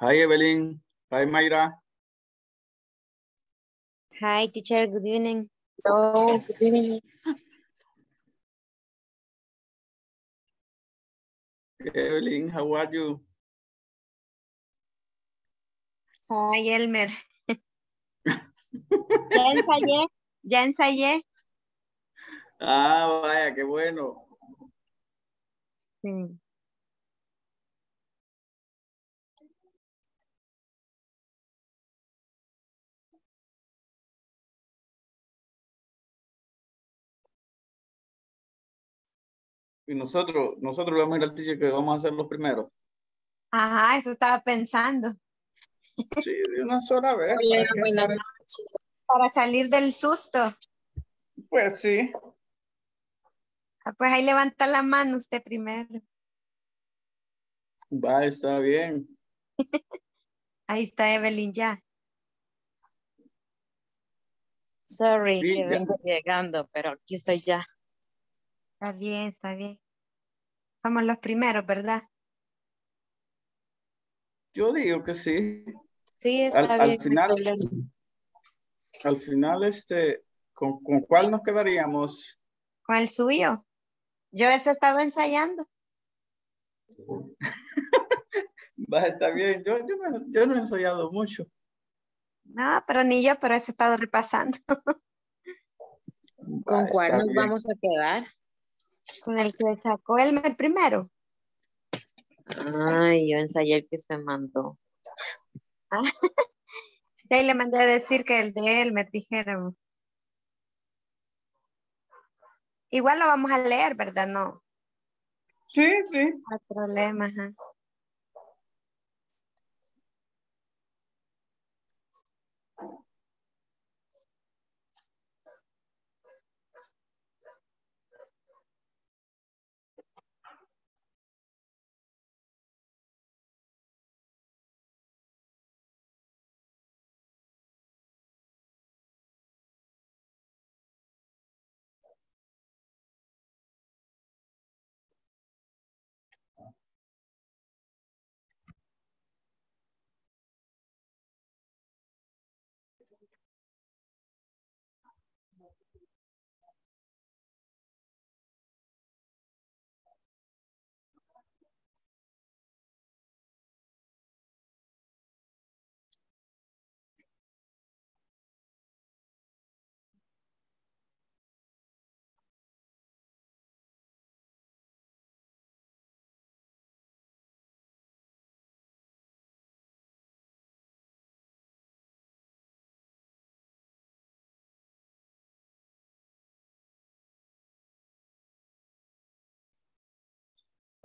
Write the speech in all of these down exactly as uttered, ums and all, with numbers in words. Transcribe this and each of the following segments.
Hi, Evelyn. Hi, Mayra. Hi, teacher. Good evening. Hello. Good evening. Evelyn, how are you? Hi, Elmer. Ya ensayé. Ya ensayé. Ah, vaya, qué bueno. Sí. Y nosotros, nosotros vamos a ir al teacher que vamos a hacer los primeros. Ajá, eso estaba pensando. Sí, de una sola vez. Oye, para, buena para salir del susto. Pues sí. Ah, pues ahí levanta la mano usted primero. Va, está bien. Ahí está Evelyn ya. Sorry, sí, que ya vengo llegando, pero aquí estoy ya. Está bien, está bien. Somos los primeros, ¿verdad? Yo digo que sí. Sí, está al, bien. Al final, al final este, ¿con, ¿con cuál nos quedaríamos? Con el suyo. Yo he estado ensayando. Va, está bien. Yo, yo, me, yo no he ensayado mucho. No, pero ni yo, pero he estado repasando. Va, ¿con cuál nos bien. Vamos a quedar? Con el que sacó el primero. Ay, yo ensayé el que se mandó. Ah, de ahí le mandé a decir que el de él me dijeron. Igual lo vamos a leer, ¿verdad? No. Sí, sí. No hay problema, ajá.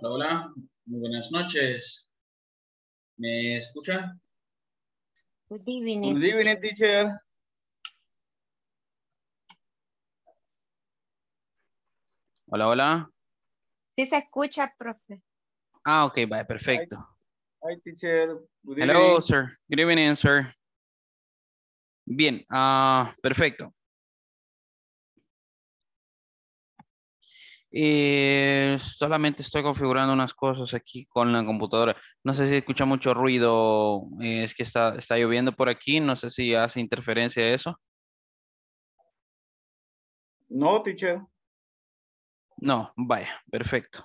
Hola, hola, muy buenas noches. ¿Me escuchan? Good evening. Good evening, teacher. Hola, hola. Sí se escucha, profe. Ah, ok, vale, perfecto. Hi, hi teacher. Good evening. Hello, sir. Good evening, sir. Bien, uh, perfecto. Eh, solamente estoy configurando unas cosas aquí con la computadora. No sé si escucha mucho ruido, eh, es que está, está lloviendo por aquí. No sé si hace interferencia eso. No, teacher. No, vaya, perfecto.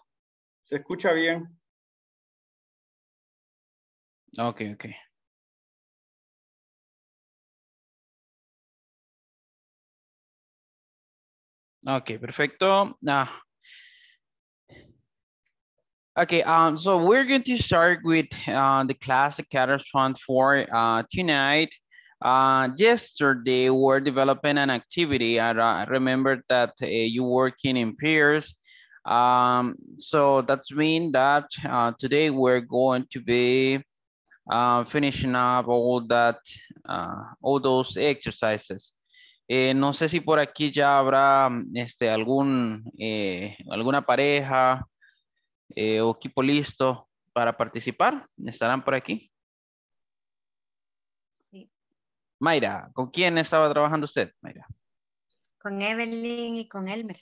Se escucha bien. Ok, ok. Ok, perfecto. Ah. Okay, um, so we're going to start with uh, the classic catchphrase for uh, tonight. Uh, yesterday, we were developing an activity. I, I remember that uh, you working in pairs. Um, so that's mean that uh, today we're going to be uh, finishing up all that, uh, all those exercises. Eh, no sé si por aquí ya habrá este, algún, eh, alguna pareja. Eh, o equipo listo para participar, estarán por aquí. Sí. Mayra, ¿con quién estaba trabajando usted, Mayra? Con Evelyn y con Elmer.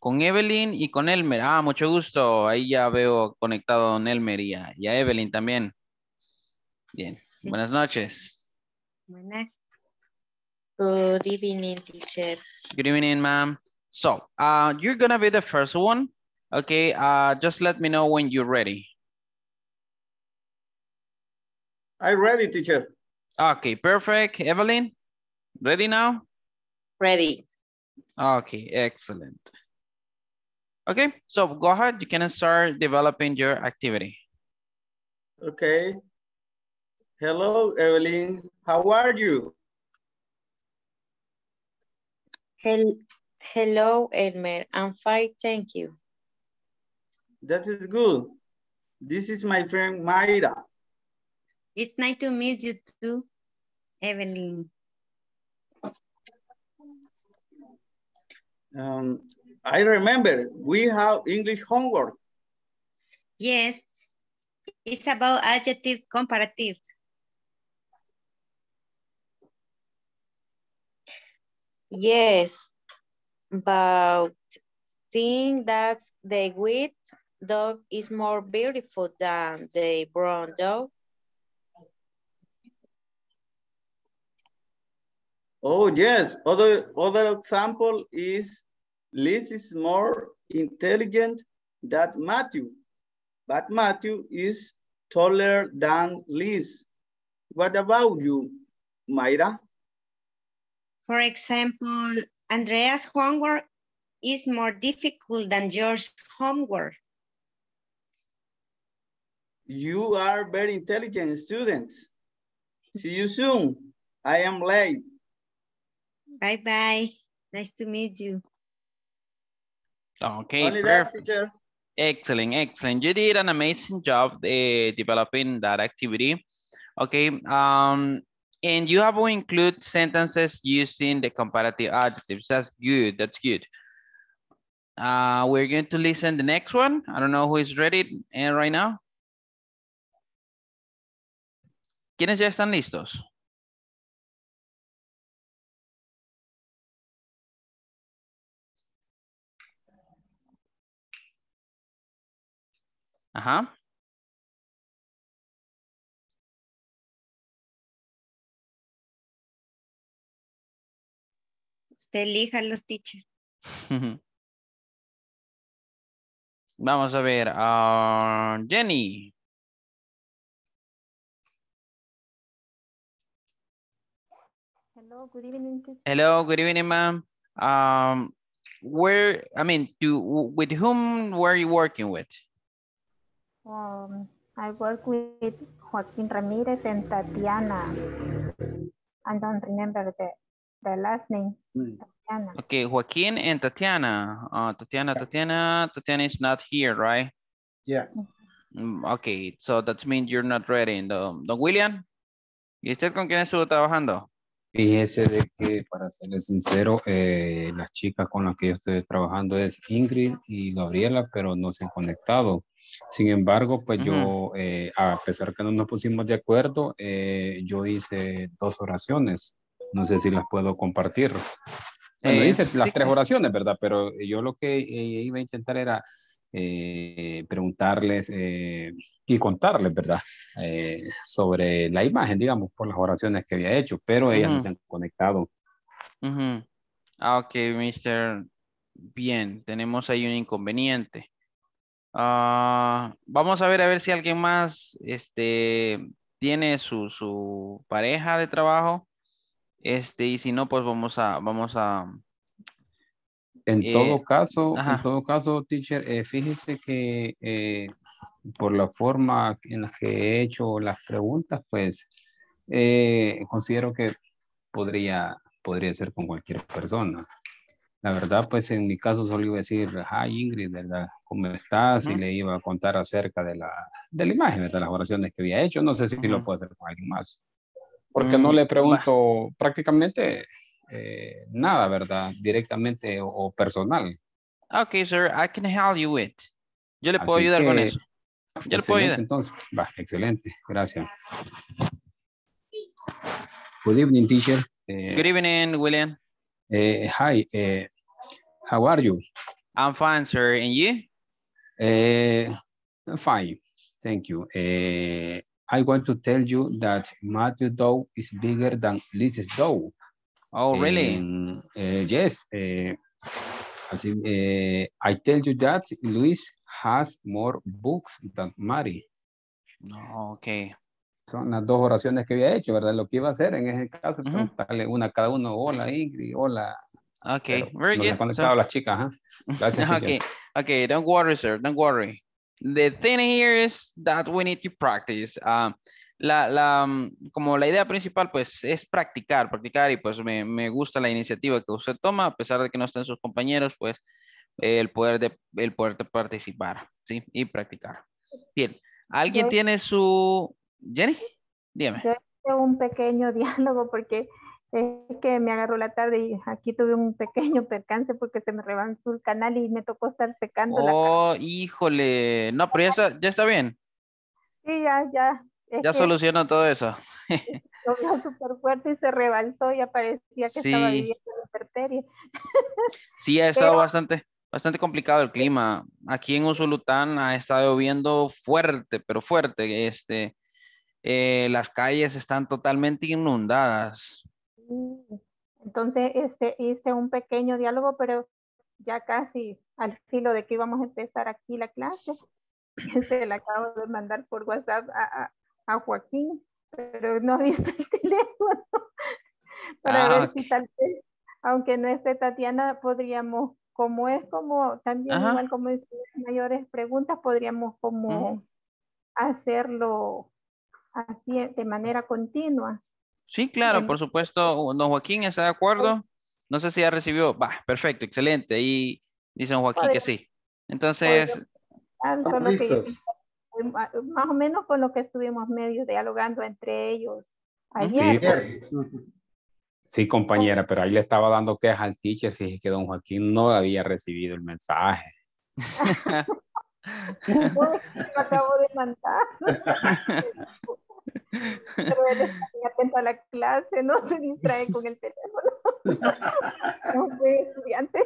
Con Evelyn y con Elmer, ah, mucho gusto, ahí ya veo conectado a don Elmer y a, y a Evelyn también. Bien. Sí. Buenas noches. Buenas. Good evening, teacher. Good evening, ma'am. So, uh, you're going to be the first one. Okay, uh, just let me know when you're ready. I'm ready, teacher. Okay, perfect. Evelyn, ready now? Ready. Okay, excellent. Okay, so go ahead. You can start developing your activity. Okay. Hello, Evelyn. How are you? Hel Hello, Elmer. I'm fine, thank you. That is good. This is my friend, Mayra. It's nice to meet you too, Evelyn. Um, I remember we have English homework. Yes, it's about adjective comparatives. Yes, about seeing that the white dog is more beautiful than the brown dog. Oh, yes. Other, other example is Liz is more intelligent than Matthew, but Matthew is taller than Liz. What about you, Mayra? For example, Andrea's homework is more difficult than yours homework. You are very intelligent students. See you soon. I am late. Bye-bye. Nice to meet you. Okay, perfect. That, excellent, excellent. You did an amazing job uh, developing that activity. Okay, um, and you have to include sentences using the comparative adjectives. That's good, that's good. Uh, we're going to listen to the next one. I don't know who is ready uh, right now. ¿Quiénes ya están listos? Ajá. Usted elija los teachers. Vamos a ver. Uh, Jenny. Hello, good evening. Hello, good evening, ma'am. Um, where, I mean, to, with whom were you working with? Um, I work with Joaquin Ramirez and Tatiana. I don't remember the, the last name. Tatiana. Okay, Joaquin and Tatiana. Uh, Tatiana, Tatiana, Tatiana is not here, right? Yeah. Okay, so that means you're not ready. Don, Don William, ¿y usted con quién estuvo trabajando? Fíjese de que, para serle sincero, eh, las chicas con las que yo estoy trabajando es Ingrid y Gabriela, pero no se han conectado. Sin embargo, pues uh-huh. yo, eh, a pesar que no nos pusimos de acuerdo, eh, yo hice dos oraciones. No sé si las puedo compartir. Bueno, eh, hice sí. las tres oraciones, ¿verdad? Pero yo lo que eh, iba a intentar era eh, preguntarles eh, y contarles, ¿verdad? Eh, sobre la imagen, digamos, por las oraciones que había hecho, pero ellas uh-huh. no se han conectado. Uh-huh. Ah, ok, mister Bien, tenemos ahí un inconveniente. Uh, vamos a ver a ver si alguien más este, tiene su, su pareja de trabajo este, y si no, pues vamos a vamos a en eh, todo caso ajá. en todo caso, teacher, eh, fíjese que eh, por la forma en la que he hecho las preguntas, pues eh, considero que podría podría ser con cualquier persona. La verdad, pues en mi caso solo iba a decir, hi Ingrid, ¿verdad? ¿Cómo estás? Uh-huh. Y le iba a contar acerca de la, de la imagen, de las oraciones que había hecho. No sé si uh-huh. lo puedo hacer con alguien más. Porque uh-huh. no le pregunto uh-huh. prácticamente eh, nada, ¿verdad? Directamente o, o personal. Ok, sir, I can help you with. Yo le Así puedo ayudar que, con eso. Yo le puedo ayudar. Entonces, va, excelente, gracias. Good evening, teacher. Eh, Good evening, William. Eh, hi, eh, how are you? I'm fine, sir. And you? Eh, fine, thank you. Eh, I want to tell you that Matthew dough is bigger than Lizzie's dough. Oh, really? Um, uh, yes. Uh, así, uh, I tell you that Luis has more books than Mary. No, ok. Son las dos oraciones que había hecho, ¿verdad? Lo que iba a hacer en ese caso, uh-huh. preguntarle una a cada uno. Hola, Ingrid. Hola. Ok. Very good. So, las chicas, ¿eh? Gracias, okay. Chicas. Okay. Don't worry, sir. Don't worry. The thing here is that we need to practice. Um, la, la, como la idea principal, pues, es practicar, practicar. Y pues me, me gusta la iniciativa que usted toma, a pesar de que no estén sus compañeros, pues, el poder de, el poder de participar, ¿sí? Y practicar. Bien. ¿Alguien yo, tiene su... Jenny? Dígame. Yo hice un pequeño diálogo porque es que me agarró la tarde y aquí tuve un pequeño percance porque se me rebasó el canal y me tocó estar secando la cara. Oh, híjole. No, pero ya está, ya está bien. Sí, ya, ya. Es ya solucionó todo eso. Lo vio súper fuerte y se rebalsó y aparecía que sí. Estaba viviendo la hiperteria. Sí, ha estado pero... bastante... Bastante complicado el clima. Aquí en Usulután ha estado lloviendo fuerte, pero fuerte. Este, eh, las calles están totalmente inundadas. Entonces este, hice un pequeño diálogo, pero ya casi al filo de que íbamos a empezar aquí la clase. Se la acabo de mandar por WhatsApp a, a, a Joaquín, pero no he visto el teléfono. Para ah, ver okay. si tal vez, aunque no esté Tatiana, podríamos... Como es como, también Ajá. igual como dicen las mayores preguntas, podríamos como uh-huh. hacerlo así de manera continua. Sí, claro, bueno. Por supuesto, don Joaquín está de acuerdo. No sé si ya recibió, va, perfecto, excelente. Y dice don Joaquín Podría, que sí. Entonces, solo que, más o menos con lo que estuvimos medio dialogando entre ellos ayer. Sí. Porque, Sí, compañera, pero ahí le estaba dando quejas al teacher, fíjese que don Joaquín no había recibido el mensaje. Lo acabo de mandar. Pero él está atento a la clase, no se distrae con el teléfono. No fue estudiante.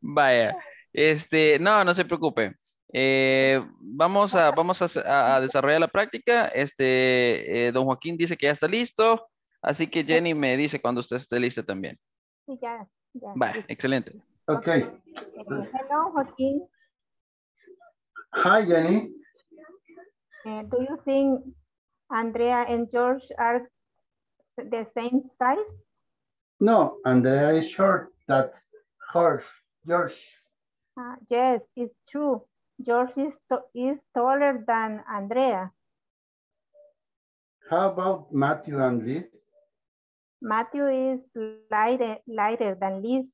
Vaya, este, no, no se preocupe. Eh, vamos a, vamos a, a desarrollar la práctica. Este, eh, don Joaquín dice que ya está listo, así que Jenny me dice cuando usted esté lista también. Sí, ya, ya. Vale, excelente. Ok. Hello, Joaquín. Hi, Jenny. Uh, do you think Andrea and George are the same size? No, Andrea is short than George. Uh, yes, it's true. George is, is taller than Andrea. How about Matthew and Liz? Matthew is lighter, lighter than Liz.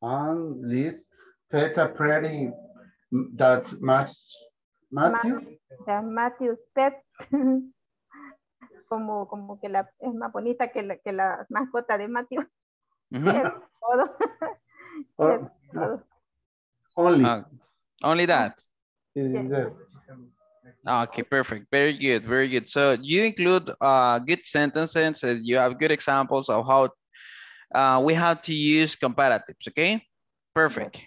And Liz fed a pretty that much Matthew? That Matthew's pet. como, como que la, es más bonita que la, que la mascota de Matthew. Mm-hmm. Or, no. Only. Uh, Only that? Yes. Okay, perfect. Very good, very good. So you include uh, good sentences. And you have good examples of how uh, we have to use comparatives, okay? Perfect.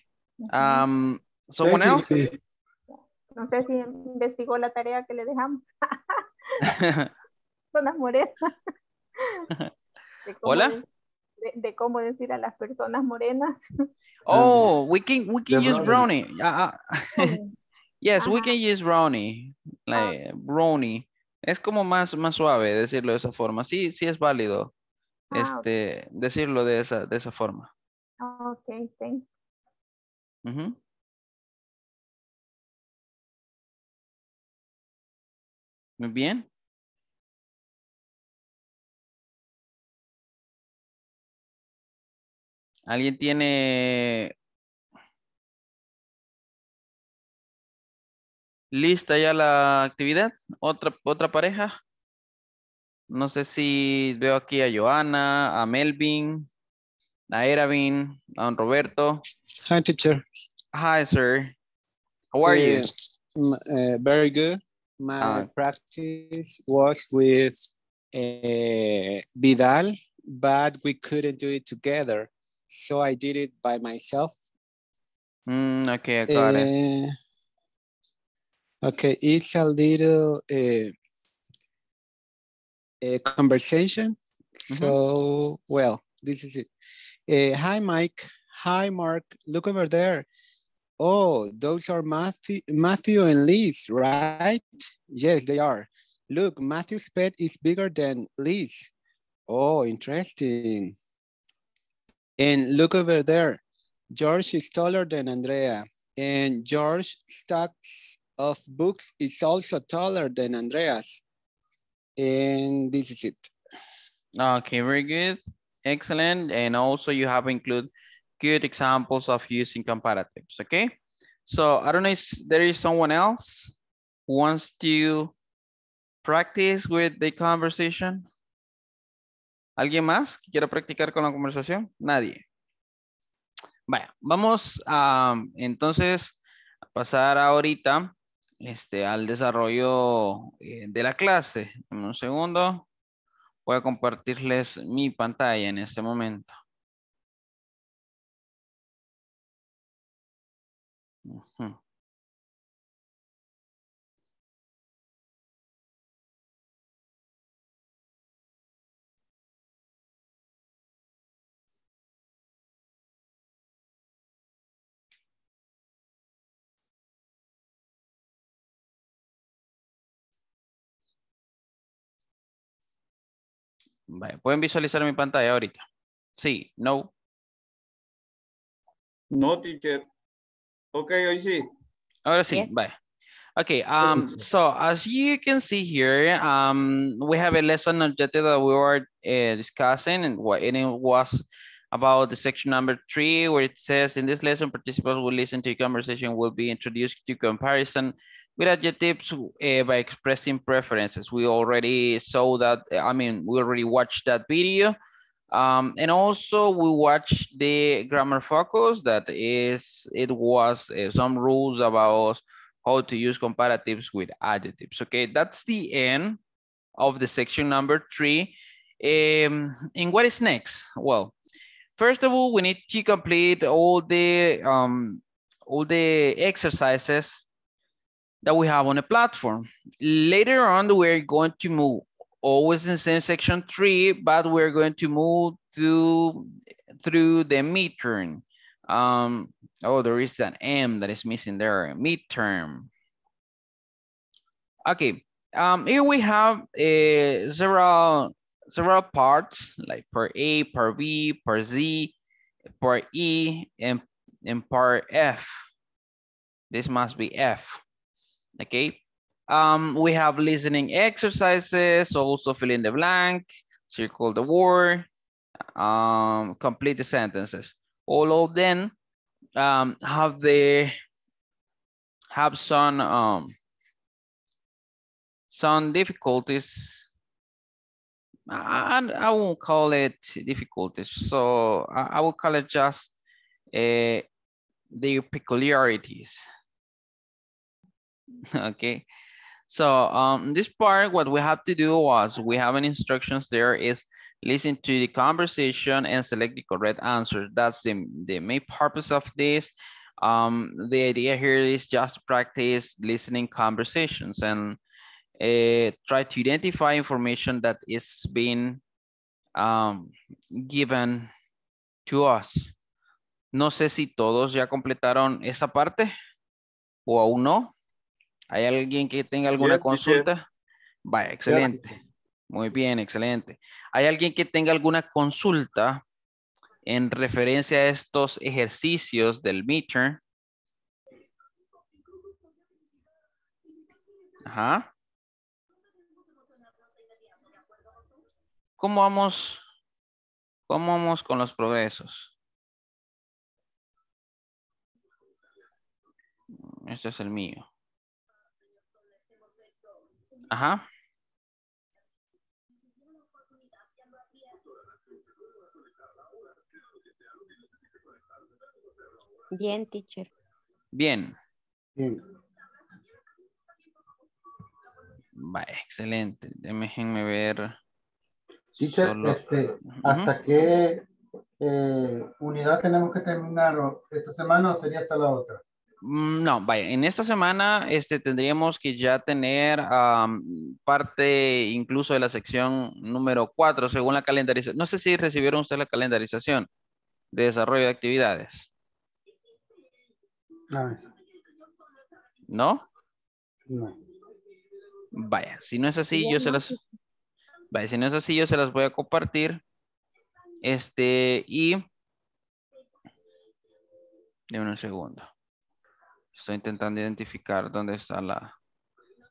Um, someone else? No sé si investigó la tarea que le dejamos. Son las morenas. Hola? De, de cómo decir a las personas morenas. Oh, we can we can the use brownie. brownie. Uh, uh, yes, Ajá. we can use brownie. Like ah. brownie. Es como más más suave decirlo de esa forma. Sí, sí es válido. Ah, este, okay. decirlo de esa de esa forma. Okay, thanks. Uh-huh. Muy bien. ¿Alguien tiene lista ya la actividad? ¿Otra, otra pareja? No sé si veo aquí a Joana, a Melvin, a Eravin, a don Roberto. Hi, teacher. Hi, sir. How are uh, you? Uh, very good. My uh, practice was with uh, Vidal, but we couldn't do it together. So I did it by myself. Mm, okay, I got uh, it. Okay, it's a little uh, a conversation. Mm-hmm. So, well, this is it. Uh, hi, Mike. Hi, Mark. Look over there. Oh, those are Matthew, Matthew and Liz, right? Yes, they are. Look, Matthew's pet is bigger than Liz. Oh, interesting. And look over there. George is taller than Andrea. And George's stacks of books is also taller than Andrea's. And this is it. Okay, very good. Excellent. And also you have included good examples of using comparatives, okay? So I don't know if there is someone else who wants to practice with the conversation. ¿Alguien más que quiera practicar con la conversación? Nadie. Vaya, vamos a entonces a pasar ahorita este, al desarrollo de la clase. En un segundo voy a compartirles mi pantalla en este momento. Uh-huh. Vale. ¿Pueden visualizar mi pantalla ahorita? Sí, no. No, teacher. Okay, I see. Ahora sí, yeah. Bye. Okay, um, so as you can see here, um, we have a lesson objective that we were uh, discussing, and, what, and it was about the section number three, where it says, in this lesson, participants will listen to a conversation will be introduced to comparison with adjectives uh, by expressing preferences. We already saw that, I mean, we already watched that video. Um, and also we watched the grammar focus that is, it was uh, some rules about how to use comparatives with adjectives. Okay, that's the end of the section number three. Um, and what is next? Well, first of all, we need to complete all the, um, all the exercises that we have on the platform. Later on, we're going to move always in section three, but we're going to move to, through the midterm. Um, oh, there is an M that is missing there, midterm. Okay, um, here we have uh, several, several parts, like part A, part B, part Z, part E, and, and part F. This must be F, okay? Um, we have listening exercises, also fill in the blank, circle the word, um, complete the sentences. All of them um, have the have some um, some difficulties. And I, I won't call it difficulties. So I, I will call it just uh, their peculiarities. Okay. So um, this part, what we have to do was we have an instructions there is listen to the conversation and select the correct answer. That's the, the main purpose of this. Um, the idea here is just practice listening conversations and uh, try to identify information that is being um, given to us. No sé si todos ya completaron esa parte o aún no. ¿Hay alguien que tenga alguna yes, consulta? Teacher. Vaya, excelente. Yeah. Muy bien, excelente. ¿Hay alguien que tenga alguna consulta en referencia a estos ejercicios del midterm? Ajá. ¿Cómo vamos? ¿Cómo vamos con los progresos? Este es el mío. Ajá. Bien, teacher. Bien. Bien. Va, excelente. Déjenme ver. Teacher, solo... este, uh-huh. ¿Hasta qué eh, unidad tenemos que terminar esta semana o sería hasta la otra? No, vaya, en esta semana este, tendríamos que ya tener um, parte incluso de la sección número cuatro, según la calendarización. No sé si recibieron ustedes la calendarización de desarrollo de actividades. No. ¿No? No. Vaya, si no es así, yo se las... Vaya, si no es así, yo se las voy a compartir. Este, y... Deme un segundo. Estoy intentando identificar dónde está la,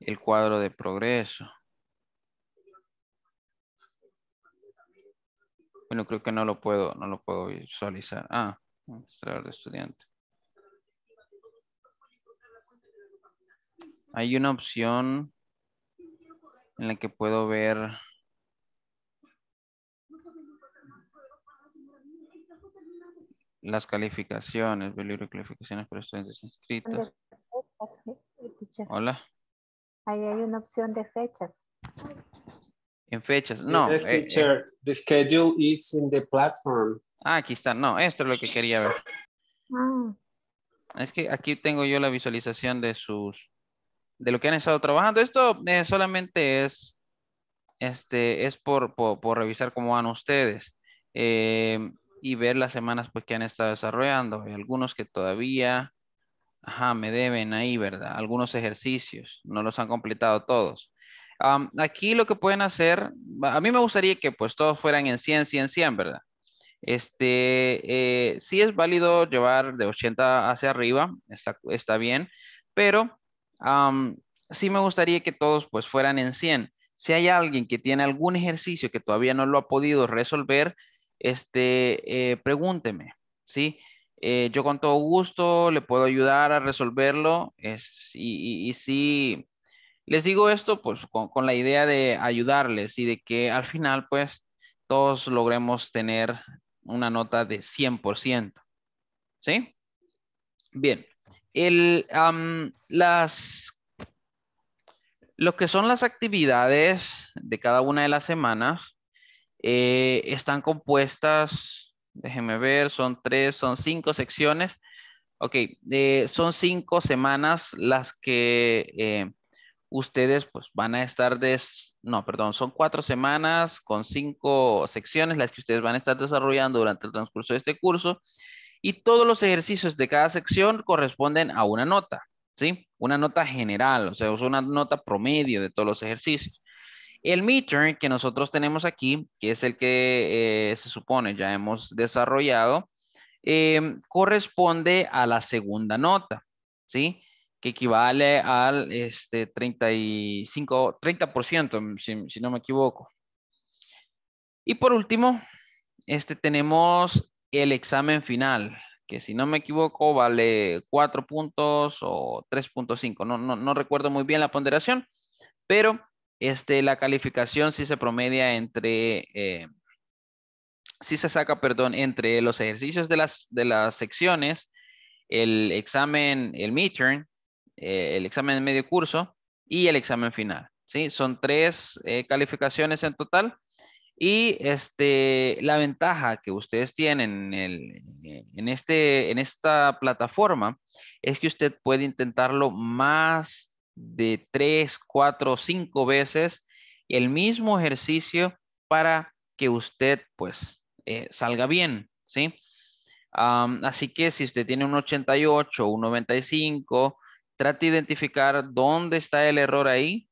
el cuadro de progreso. Bueno, creo que no lo puedo, no lo puedo visualizar. Ah, extraer de estudiante. Hay una opción en la que puedo ver. Las calificaciones, el libro de calificaciones para estudiantes inscritos. Hola. Ahí hay una opción de fechas. En fechas, no. Yes, teacher, eh, eh. The schedule is in the platform. Ah, aquí está. No, esto es lo que quería ver. Ah. Es que aquí tengo yo la visualización de sus, de lo que han estado trabajando. Esto eh, solamente es, este, es por, por, por revisar cómo van ustedes. Eh, Y ver las semanas pues, que han estado desarrollando. Hay algunos que todavía ajá, me deben ahí, ¿verdad? Algunos ejercicios. No los han completado todos. Um, aquí lo que pueden hacer. A mí me gustaría que pues, todos fueran en cien, cien, cien, ¿verdad? Este, eh, sí es válido llevar de ochenta hacia arriba. Está, está bien. Pero um, sí me gustaría que todos pues, fueran en cien. Si hay alguien que tiene algún ejercicio que todavía no lo ha podido resolver. Este, eh, pregúnteme, ¿sí? Eh, yo con todo gusto le puedo ayudar a resolverlo es, y, y, y si les digo esto, pues con, con la idea de ayudarles y de que al final, pues, todos logremos tener una nota de cien por ciento, ¿sí? Bien, el, um, las, lo que son las actividades de cada una de las semanas, Eh, están compuestas, déjenme ver, son tres, son cinco secciones. Ok, eh, son cinco semanas las que eh, ustedes pues van a estar, des... no, perdón, son cuatro semanas con cinco secciones las que ustedes van a estar desarrollando durante el transcurso de este curso. Y todos los ejercicios de cada sección corresponden a una nota, ¿sí? Una nota general, o sea, es una nota promedio de todos los ejercicios. El midterm que nosotros tenemos aquí, que es el que eh, se supone ya hemos desarrollado, eh, corresponde a la segunda nota, ¿sí? Que equivale al este, treinta y cinco, treinta por ciento, si, si no me equivoco. Y por último, este, tenemos el examen final, que si no me equivoco vale cuatro puntos o tres punto cinco. No, no, no recuerdo muy bien la ponderación, pero... Este, la calificación sí se promedia entre, eh, sí se saca, perdón, entre los ejercicios de las, de las secciones, el examen, el midterm, eh, el examen de medio curso y el examen final, ¿sí? Son tres eh, calificaciones en total y este, la ventaja que ustedes tienen en, el, en, este, en esta plataforma es que usted puede intentarlo más de tres, cuatro, cinco veces el mismo ejercicio para que usted pues eh, salga bien, ¿sí? Um, así que si usted tiene un ochenta y ocho, un noventa y cinco, trate de identificar dónde está el error ahí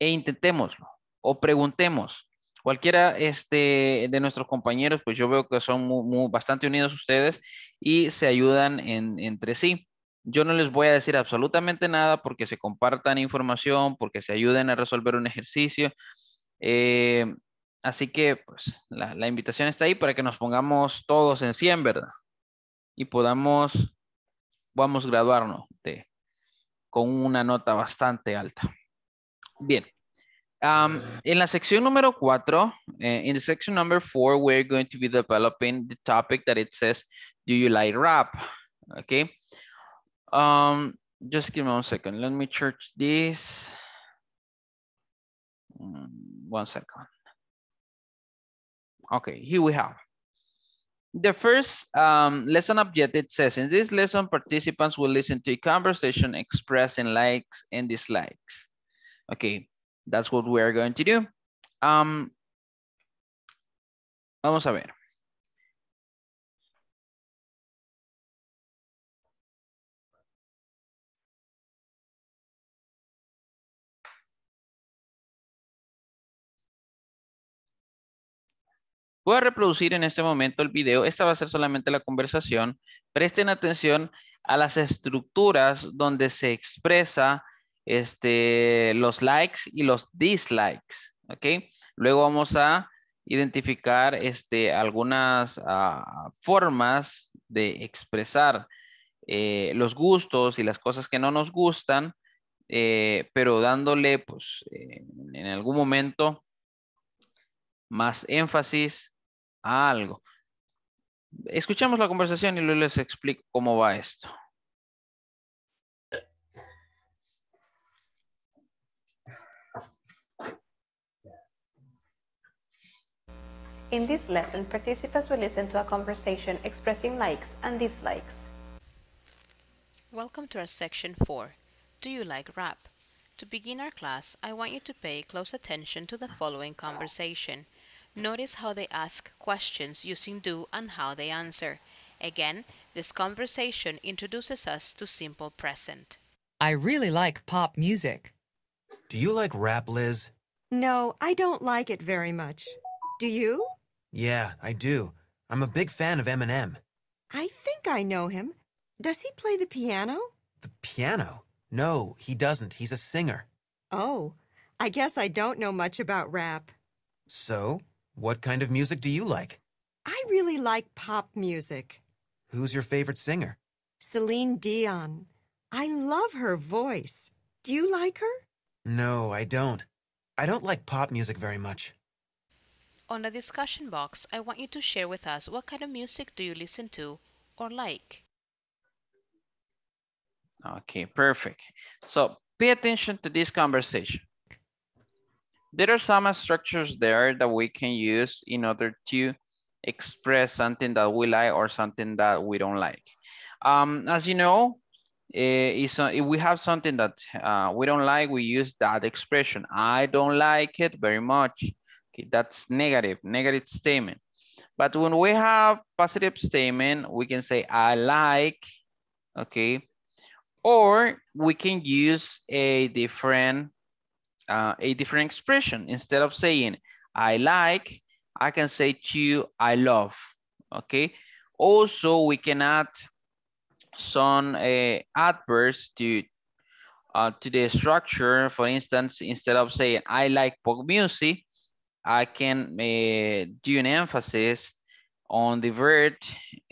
e intentémoslo o preguntemos. Cualquiera este, de nuestros compañeros, pues yo veo que son muy, muy, bastante unidos ustedes y se ayudan en, entre sí. Yo no les voy a decir absolutamente nada porque se compartan información, porque se ayuden a resolver un ejercicio. Eh, así que pues, la, la invitación está ahí para que nos pongamos todos en cien, ¿verdad? Y podamos, vamos a graduarnos de, con una nota bastante alta. Bien. Um, in la sección número cuatro, uh, in the section number four, we're going to be developing the topic that it says, do you like rap? Okay. Um, just give me one second. Let me search this. One second. Okay, here we have. The first um, lesson objective says, in this lesson, participants will listen to a conversation expressing likes and dislikes. Okay, that's what we're going to do. Um, vamos a ver. Voy a reproducir en este momento el video. Esta va a ser solamente la conversación. Presten atención a las estructuras donde se expresa este, los likes y los dislikes. ¿Okay? Luego vamos a identificar este, algunas uh, formas de expresar eh, los gustos y las cosas que no nos gustan, eh, pero dándole pues, eh, en algún momento más énfasis a algo. Escuchamos la conversación y luego les explico cómo va esto. In this lesson, participants will listen to a conversation expressing likes and dislikes. Welcome to our section four. Do you like rap? To begin our class, I want you to pay close attention to the following conversation. Notice how they ask questions using do and how they answer. Again, this conversation introduces us to simple present. I really like pop music. Do you like rap, Liz? No, I don't like it very much. Do you? Yeah, I do. I'm a big fan of Eminem. I think I know him. Does he play the piano? The piano? No, he doesn't. He's a singer. Oh, I guess I don't know much about rap. So? What kind of music do you like? I really like pop music. Who's your favorite singer? Celine Dion. I love her voice. Do you like her? No, I don't. I don't like pop music very much. On the discussion box, I want you to share with us what kind of music do you listen to or like. Okay, perfect. So pay attention to this conversation. There are some structures there that we can use in order to express something that we like or something that we don't like. Um, as you know, if we have something that uh, we don't like, we use that expression. I don't like it very much. Okay, that's negative, negative statement. But when we have positive statement, we can say I like, okay? Or we can use a different Uh, a different expression. Instead of saying I like, I can say to you, I love, okay? Also, we can add some uh, adverbs to, uh, to the structure. For instance, instead of saying I like pop music, I can uh, do an emphasis on the verb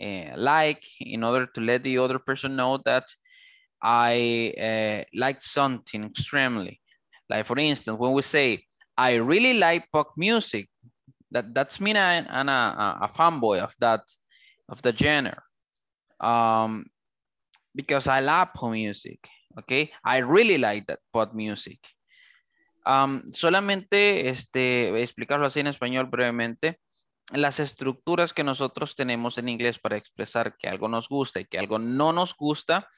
uh, like in order to let the other person know that I uh, like something extremely. Like for instance, when we say, I really like pop music, that, that's mean I, I'm a, a fanboy of that, of the genre. Um, because I love pop music, okay? I really like that pop music. Um, solamente este, explicarlo así en español brevemente, las estructuras que nosotros tenemos en inglés para expresar que algo nos gusta y que algo no nos gusta,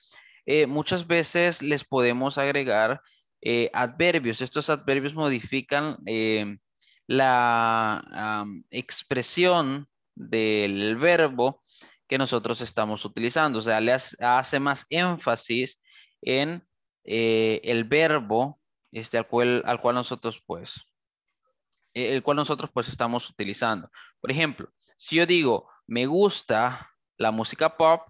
eh, muchas veces les podemos agregar Eh, adverbios. Estos adverbios modifican eh, la um, expresión del verbo que nosotros estamos utilizando. O sea, le hace, hace más énfasis en eh, el verbo este, al, cual, al cual nosotros pues eh, el cual nosotros pues estamos utilizando. Por ejemplo, si yo digo me gusta la música pop,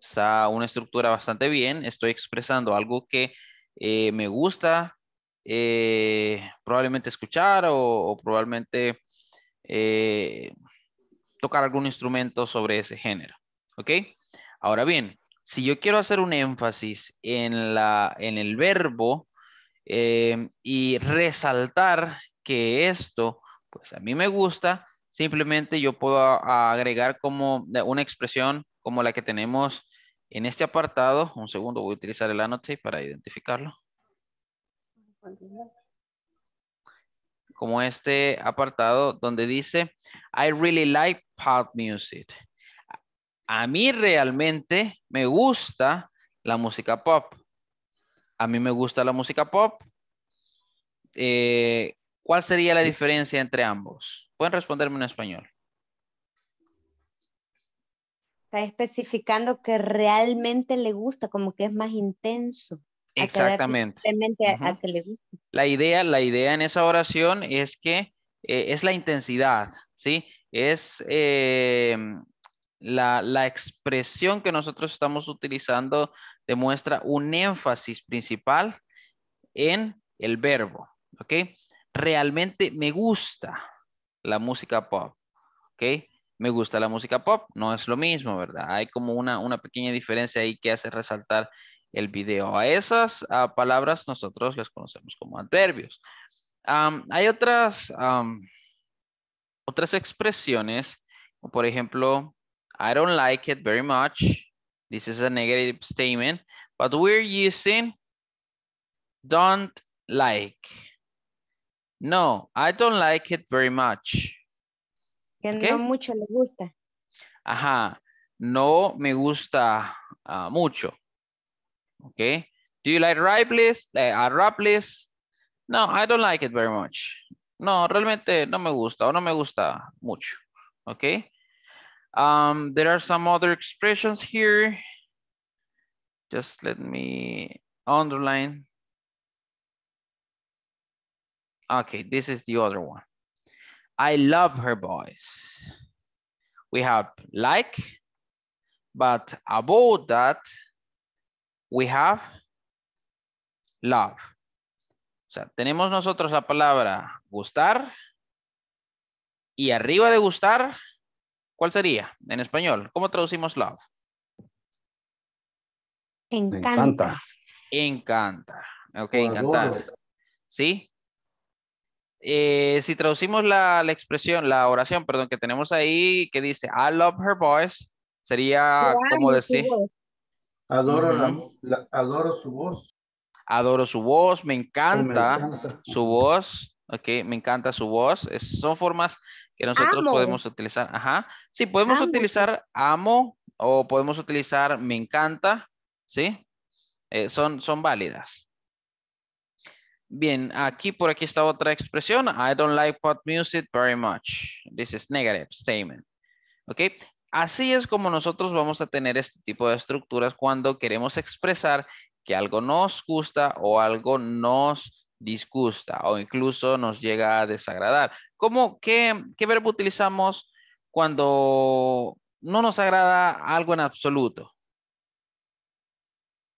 está una estructura bastante bien. Estoy expresando algo que Eh, me gusta eh, probablemente escuchar o, o probablemente eh, tocar algún instrumento sobre ese género, ¿ok? Ahora bien, si yo quiero hacer un énfasis en, la, en el verbo eh, y resaltar que esto, pues a mí me gusta, simplemente yo puedo a, a agregar como una expresión como la que tenemos en este apartado. Un segundo, voy a utilizar el annotate para identificarlo. como este apartado donde dice, I really like pop music. A mí realmente me gusta la música pop. A mí me gusta la música pop. Eh, ¿Cuál sería la diferencia entre ambos? Pueden responderme en español. Está especificando que realmente le gusta, como que es más intenso. Exactamente. A a que le gusta. La idea, la idea en esa oración es que eh, es la intensidad, ¿sí? Es eh, la, la expresión que nosotros estamos utilizando demuestra un énfasis principal en el verbo, ¿ok? Realmente me gusta la música pop, ¿ok? Me gusta la música pop, no es lo mismo, ¿verdad? Hay como una, una pequeña diferencia ahí que hace resaltar el video. A esas a palabras nosotros las conocemos como adverbios. Um, hay otras, um, otras expresiones, como por ejemplo, I don't like it very much. This is a negative statement, but we're using don't like. No, I don't like it very much. Que okay. No mucho le gusta. Ajá. No me gusta uh, mucho. Ok. Do you like rap, please? Uh, a rap, please? No, I don't like it very much. No, realmente no me gusta o no me gusta mucho. Ok. Um, there are some other expressions here. Just let me underline. Okay, this is the other one. I love her voice. We have like, but above that, we have love. O sea, tenemos nosotros la palabra gustar y arriba de gustar, ¿cuál sería en español? ¿Cómo traducimos love? Encanta. Encanta. Ok, encantar. ¿Sí? Eh, si traducimos la, la expresión, la oración, perdón, que tenemos ahí, que dice, I love her voice, sería como decir. Adoro, uh-huh. la, la, adoro su voz. Adoro su voz, me encanta, me encanta. su voz, ok, me encanta su voz. Es, son formas que nosotros amo. podemos utilizar. Ajá, sí, podemos amo. utilizar amo o podemos utilizar me encanta, ¿sí? Eh, son, son válidas. Bien, aquí por aquí está otra expresión. I don't like pop music very much. This is negative statement. ¿Ok? Así es como nosotros vamos a tener este tipo de estructuras cuando queremos expresar que algo nos gusta o algo nos disgusta o incluso nos llega a desagradar. ¿Cómo, qué, qué verbo utilizamos cuando no nos agrada algo en absoluto?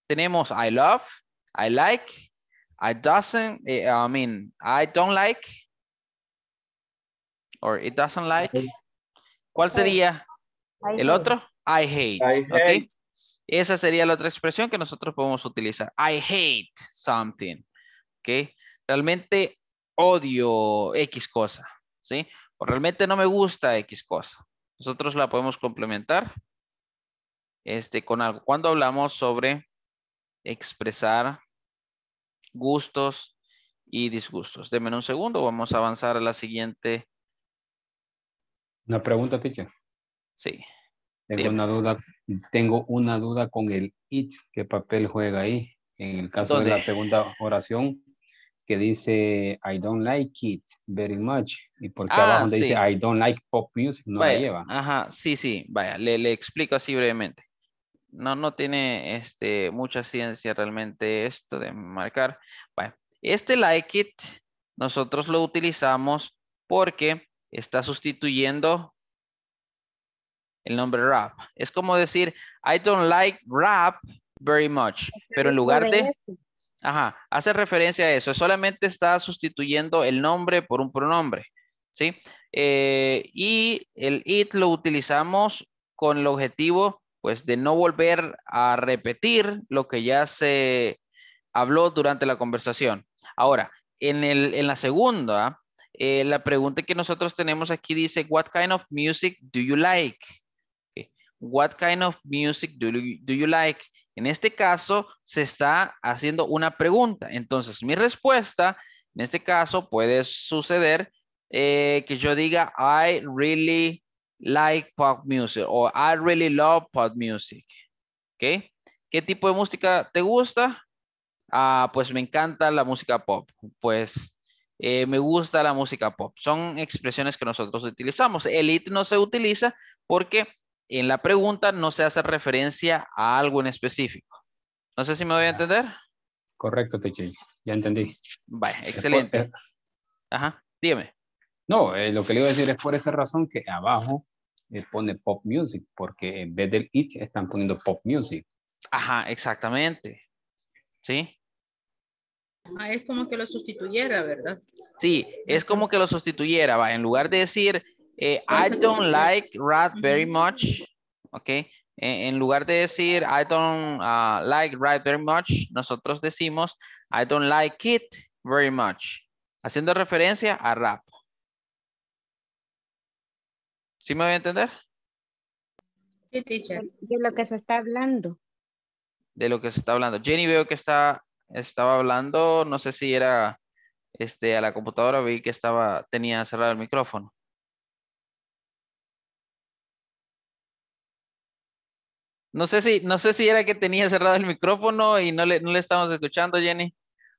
Tenemos I love, I like, I doesn't, I mean, I don't like, or it doesn't like. ¿Cuál sería el otro? I hate. I hate. Okay. Esa sería la otra expresión que nosotros podemos utilizar. I hate something. Okay. Realmente odio X cosa, ¿sí? O realmente no me gusta X cosa. Nosotros la podemos complementar este, con algo. Cuando hablamos sobre expresar gustos y disgustos. Deme un segundo, vamos a avanzar a la siguiente. Una pregunta, teacher. Sí. Tengo una duda, tengo una duda con el it's, ¿qué papel juega ahí? En el caso ¿Dónde? de la segunda oración, que dice I don't like it very much. Y porque ah, abajo donde sí. dice I don't like pop music, no vaya, la lleva. Ajá, sí, sí, vaya, le, le explico así brevemente. No, no tiene este, mucha ciencia realmente esto de marcar. Bueno, este like it nosotros lo utilizamos porque está sustituyendo el nombre rap. Es como decir, I don't like rap very much. Pero en lugar de... Ajá, hace referencia a eso. Solamente está sustituyendo el nombre por un pronombre. ¿Sí? Eh, y el it lo utilizamos con el objetivo... pues de no volver a repetir lo que ya se habló durante la conversación. Ahora, en, el, en la segunda, eh, la pregunta que nosotros tenemos aquí dice, what kind of music do you like? Okay. What kind of music do you, do you like? En este caso, se está haciendo una pregunta. Entonces, mi respuesta En este caso puede suceder eh, que yo diga I really like pop music o I really love pop music. ¿Ok? ¿Qué tipo de música te gusta? Ah, pues me encanta la música pop. Pues eh, me gusta la música pop. Son expresiones que nosotros utilizamos. El it no se utiliza porque en la pregunta no se hace referencia a algo en específico. No sé si me voy a entender. Correcto, Teche. Ya entendí. Vale, excelente. Ajá, dígame. No, eh, lo que le iba a decir es por esa razón que abajo eh, pone pop music, porque en vez del it están poniendo pop music. Ajá, exactamente. ¿Sí? Ah, es como que lo sustituyera, ¿verdad? Sí, es como que lo sustituyera. Va, en lugar de decir eh, I don't like rat very much, ¿ok? En lugar de decir I don't uh, like rat very much, nosotros decimos I don't like it very much, haciendo referencia a rap. ¿Sí me voy a entender? Sí, teacher. De lo que se está hablando. De lo que se está hablando. Jenny veo que está, estaba hablando, no sé si era este, a la computadora, vi que estaba, tenía cerrado el micrófono. No sé si, no sé si era que tenía cerrado el micrófono y no le, no le estábamos escuchando, Jenny,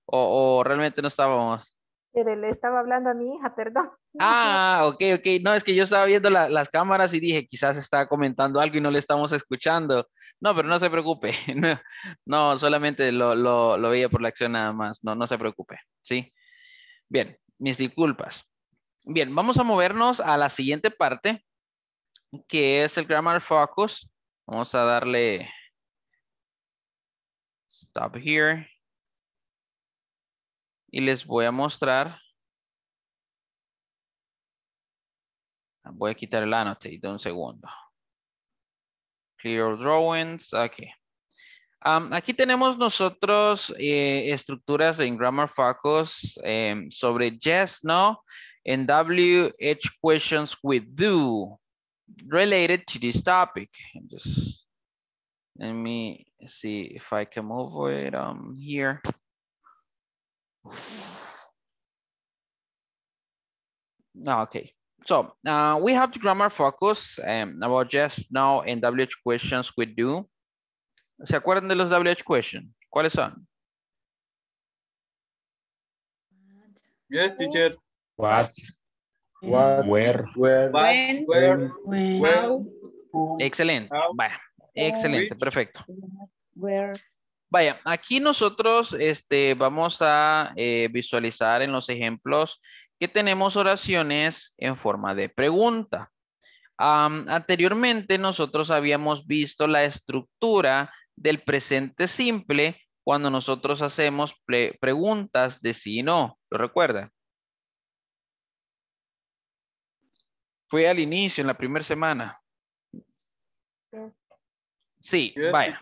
o, o realmente no estábamos. Pero le estaba hablando a mi hija, perdón. Ah, ok, ok. No, es que yo estaba viendo la, las cámaras y dije, quizás está comentando algo y no le estamos escuchando. No, pero no se preocupe. No, no solamente lo, lo, lo veía por la acción nada más. No, no se preocupe, ¿sí? Bien, mis disculpas. Bien, vamos a movernos a la siguiente parte, que es el Grammar Focus. Vamos a darle Stop Here. Y les voy a mostrar. Voy a quitar el annotate de un segundo. Clear drawings. Ok. Um, aquí tenemos nosotros eh, estructuras en Grammar Focus eh, sobre yes, no, and W H questions with do related to this topic. Just let me see if I can move it um, here. Okay, so uh, we have the grammar focus um, about yes, no, and W H questions we do. ¿Se acuerdan de los W H questions? ¿Cuáles son? Yes, teacher. What? What? Where? Where? When? Where? When? How? Excelente. How? Vaya. Excelente, perfecto. Where? Vaya, aquí nosotros este, vamos a eh, visualizar en los ejemplos que tenemos oraciones en forma de pregunta. Um, anteriormente nosotros habíamos visto la estructura del presente simple cuando nosotros hacemos pre- preguntas de sí y no. ¿Lo recuerdan? Fue al inicio, en la primera semana. Sí, vaya.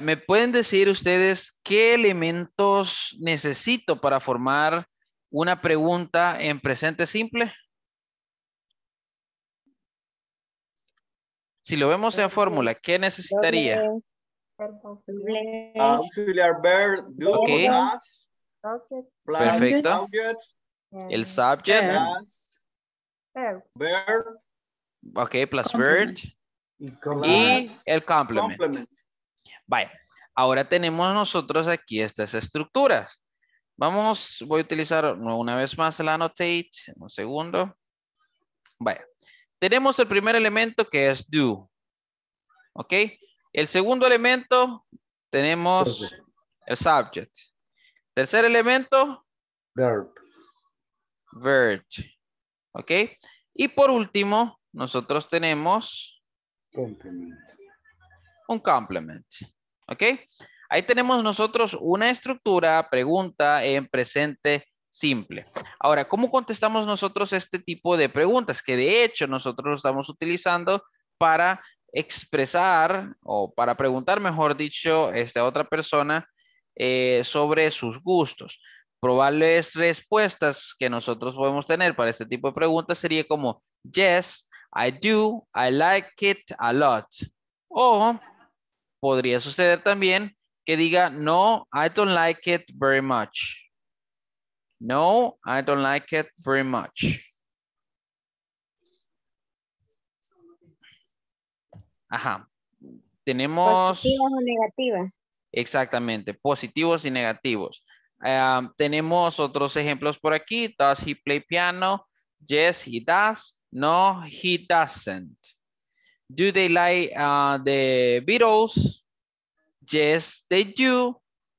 ¿Me pueden decir ustedes qué elementos necesito para formar una pregunta en presente simple? Si lo vemos en fórmula, ¿qué necesitaría? Auxiliar verb, do, okay. Does, perfecto. El subject. Verb. Ok, plus verb. Y el complement. Complement. Vaya, ahora tenemos nosotros aquí estas estructuras. Vamos, voy a utilizar una vez más el annotate. Un segundo. Vaya, tenemos el primer elemento que es do. ¿Ok? El segundo elemento tenemos el subject. Tercer elemento. Verb. Verb. ¿Ok? Y por último, nosotros tenemos. Complement. Un complement. ¿Ok? Ahí tenemos nosotros una estructura, pregunta en presente simple. Ahora, ¿cómo contestamos nosotros este tipo de preguntas? Que de hecho nosotros lo estamos utilizando para expresar o para preguntar, mejor dicho, este, a otra persona eh, sobre sus gustos. Probables respuestas que nosotros podemos tener para este tipo de preguntas sería como yes, I do, I like it a lot. O podría suceder también que diga, no, I don't like it very much. No, I don't like it very much. Ajá. Tenemos... Positivos o negativas. Exactamente, positivos y negativos. Um, tenemos otros ejemplos por aquí. Does he play piano? Yes, he does. No, he doesn't. Do they like uh, the Beatles? Yes, they do.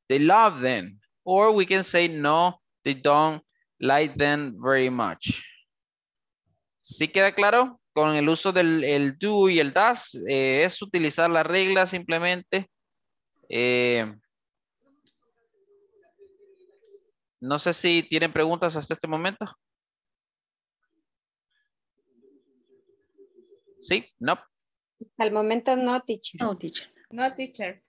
They love them. Or we can say no, they don't like them very much. ¿Sí queda claro? Con el uso del el do y el does, eh, es utilizar la regla simplemente. Eh, no sé si tienen preguntas hasta este momento. ¿Sí? No. Al momento no, teacher. No, teacher. No, teacher.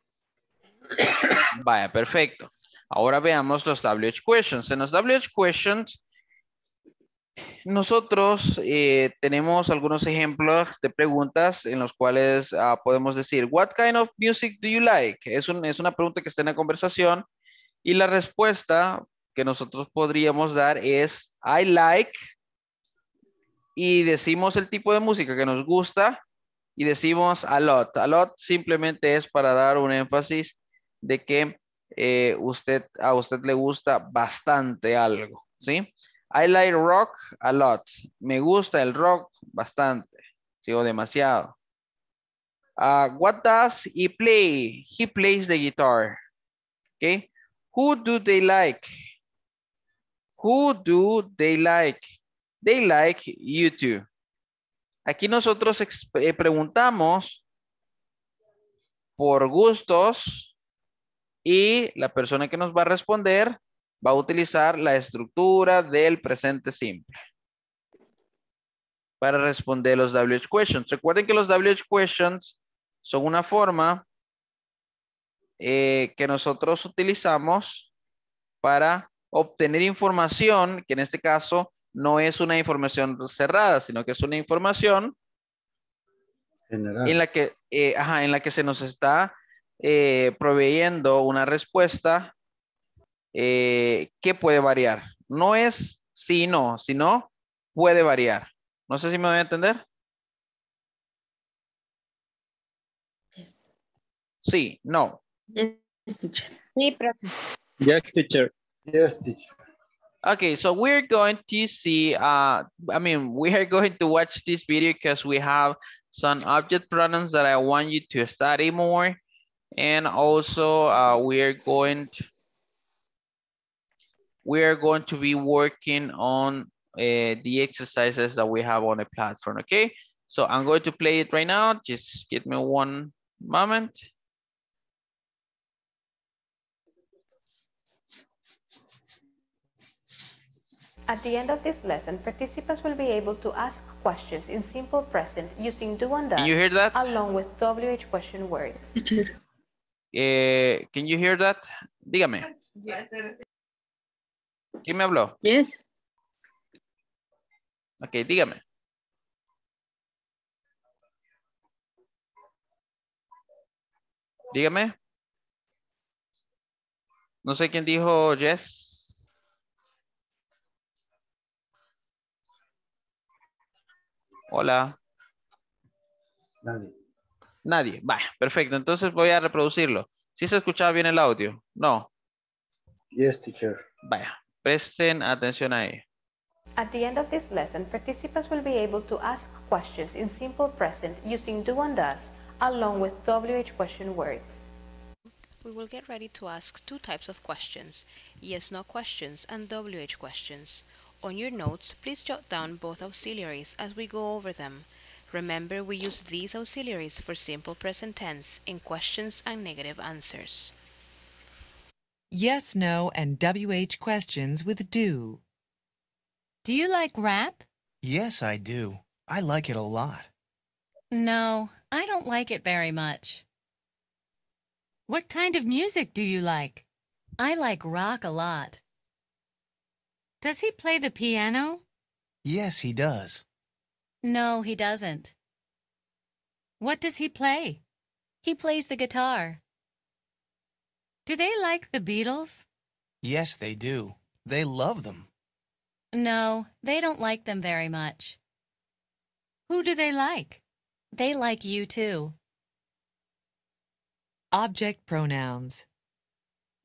Vaya, perfecto. Ahora veamos los W H questions. En los W H questions, nosotros eh, tenemos algunos ejemplos de preguntas en los cuales uh, podemos decir, what kind of music do you like? Es, un, es una pregunta que está en la conversación y la respuesta que nosotros podríamos dar es, I like, y decimos el tipo de música que nos gusta y decimos a lot. A lot simplemente es para dar un énfasis de que eh, usted, a usted le gusta bastante algo, ¿sí? I like rock a lot. Me gusta el rock bastante. ¿Sí? O demasiado. Uh, what does he play? He plays the guitar. Okay. Who do they like? Who do they like? They like you too. Aquí nosotros preguntamos por gustos y la persona que nos va a responder va a utilizar la estructura del presente simple para responder los W H questions. Recuerden que los W H questions son una forma eh, que nosotros utilizamos para obtener información, que en este caso no es una información cerrada, sino que es una información general, en la que, eh, ajá, en la que se nos está eh, proveyendo una respuesta Eh, que puede variar. No es sí y no, sino puede variar. No sé si me voy a entender. Yes. Sí, no. Yes, teacher. Yes, teacher. Yes, teacher. Okay, so we're going to see, uh, I mean, we are going to watch this video because we have some object pronouns that I want you to study more. And also uh, we are going to We are going to be working on uh, the exercises that we have on the platform, okay? So I'm going to play it right now. Just give me one moment. At the end of this lesson, participants will be able to ask questions in simple present using do and does. Can you hear that? Along with W H question words. Uh, can you hear that? Dígame. Yes. ¿Quién me habló? Yes. Ok, dígame. Dígame. No sé quién dijo yes. Hola. Nadie. Nadie. Vaya, perfecto. Entonces voy a reproducirlo. ¿Sí se escuchaba bien el audio? No. Yes, teacher. Vaya. Presten atención ahí. At the end of this lesson, participants will be able to ask questions in simple present using do and does, along with W H question words. We will get ready to ask two types of questions, yes-no questions and W H questions. On your notes, please jot down both auxiliaries as we go over them. Remember, we use these auxiliaries for simple present tense in questions and negative answers. Yes, no, and W H questions with do. Do you like rap? Yes, I do. I like it a lot. No, I don't like it very much. What kind of music do you like? I like rock a lot. Does he play the piano? Yes, he does. No, he doesn't. What does he play? He plays the guitar. Do they like the Beatles? Yes, they do. They love them. No, they don't like them very much. Who do they like? They like you too. Object pronouns.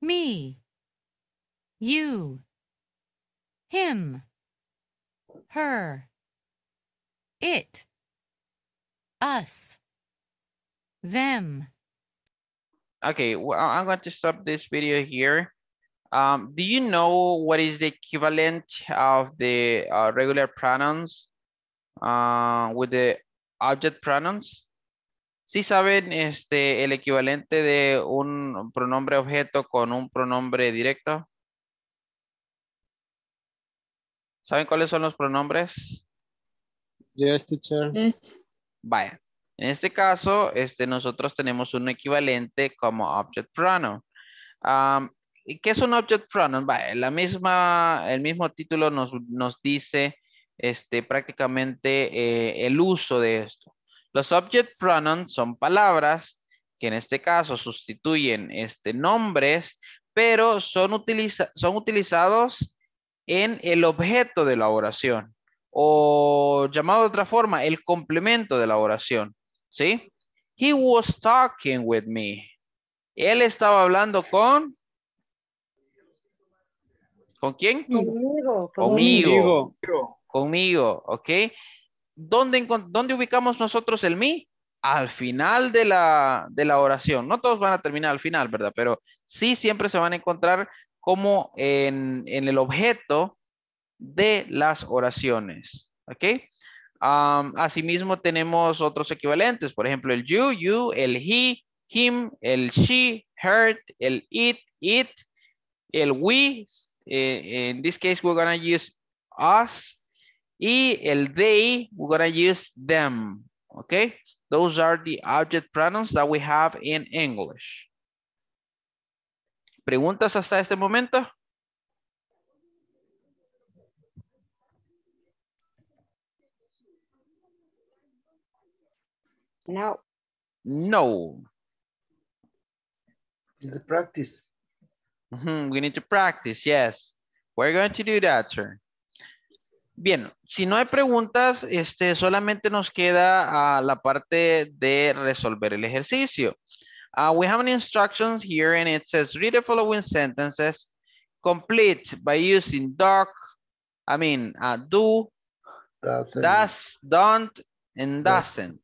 Me. You. Him. Her. It. Us. Them. Okay, well, I'm going to stop this video here. Um, do you know what is the equivalent of the uh, regular pronouns uh, with the object pronouns? ¿Sí saben este, el equivalente de un pronombre objeto con un pronombre directo? ¿Saben cuáles son los pronombres? Yes, teacher. Yes. Vaya. En este caso, este, nosotros tenemos un equivalente como object pronoun. Um, ¿Qué es un object pronoun? Vaya, la misma, el mismo título nos, nos dice este, prácticamente eh, el uso de esto. Los object pronouns son palabras que en este caso sustituyen este, nombres, pero son, utiliza son utilizados en el objeto de la oración, o llamado de otra forma, el complemento de la oración. ¿Sí? He was talking with me. Él estaba hablando con... ¿Con quién? Conmigo. Conmigo. Conmigo. Conmigo, ¿ok? ¿Dónde, ¿Dónde ubicamos nosotros el me? Al final de la, de la oración. No todos van a terminar al final, ¿verdad? Pero sí siempre se van a encontrar como en, en el objeto de las oraciones. ¿Ok? Um, asimismo tenemos otros equivalentes. Por ejemplo, el you, you, el he, him, el she, her, el it, it, el we. Eh, in this case, we're going to use us. Y el they, we're going to use them. Okay? Those are the object pronouns that we have in English. ¿Preguntas hasta este momento? No. No. It's the practice. Mm-hmm. We need to practice, yes. We're going to do that, sir. Bien, si no hay preguntas, este, solamente nos queda uh, la parte de resolver el ejercicio. Uh, we have an instructions here and it says, read the following sentences, complete by using doc, I mean, uh, do, doesn't. does, don't, and doesn't,